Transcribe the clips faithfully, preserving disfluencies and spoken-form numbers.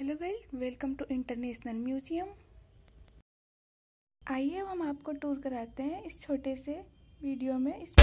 Hello well welcome to international museum. आइए हम आपको टूर कराते हैं इस छोटे से वीडियो में इस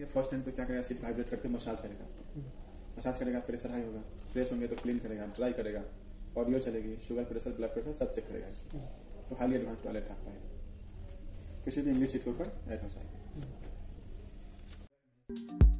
ये फर्स्ट टाइम तो क्या करेगा, सिर्फ वाइब्रेट करके मसाज करेगा मसाज करेगा प्रेशर हाई होगा, फ्रेश होंगे तो क्लीन करेगा, ड्राई करेगा, ऑडियो चलेगी, शुगर प्रेशर ब्लड प्रेशर सब चेक करेगा इसमें। तो हाईली एडवांस टॉयलेट आपका है, किसी भी इंग्लिश सीट के ऊपर ऐड हो जाएगा।